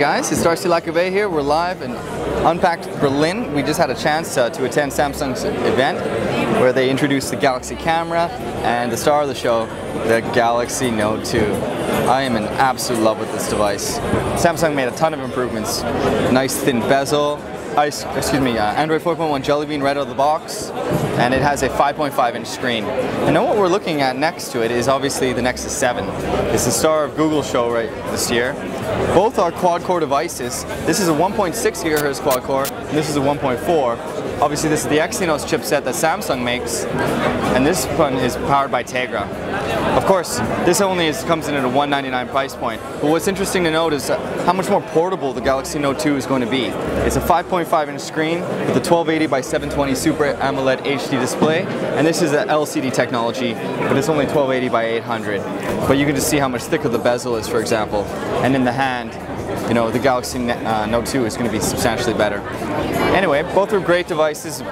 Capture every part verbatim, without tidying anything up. guys, it's Darcy LaCouvee here. We're live in Unpacked Berlin. We just had a chance uh, to attend Samsung's event where they introduced the Galaxy Camera and the star of the show, the Galaxy Note two. I am in absolute love with this device. Samsung made a ton of improvements. Nice thin bezel. I, excuse me, uh, Android four point one Jelly Bean right out of the box, and it has a five point five inch screen. And now what we're looking at next to it is obviously the Nexus seven. It's the star of Google's show right this year. Both are quad-core devices. This is a one point six gigahertz quad-core, and this is a one point four. Obviously this is the Exynos chipset that Samsung makes, and this one is powered by Tegra. Of course, this only is, comes in at a one ninety-nine price point, but what's interesting to note is how much more portable the Galaxy Note two is going to be. It's a five point five inch screen with a twelve eighty by seven twenty Super AMOLED H D display, and this is an L C D technology, but it's only twelve eighty by eight hundred. But you can just see how much thicker the bezel is, for example, and in the hand, you know, the Galaxy uh, Note two is going to be substantially better. Anyway, both are great devices.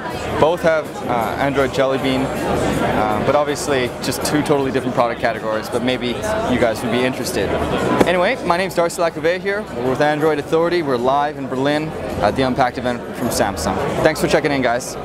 Both have uh, Android Jelly Bean, uh, but obviously just two totally different product categories, but maybe you guys would be interested. Anyway, my name's Darcy LaCouvee here. We're with Android Authority. We're live in Berlin at the Unpacked event from Samsung. Thanks for checking in, guys.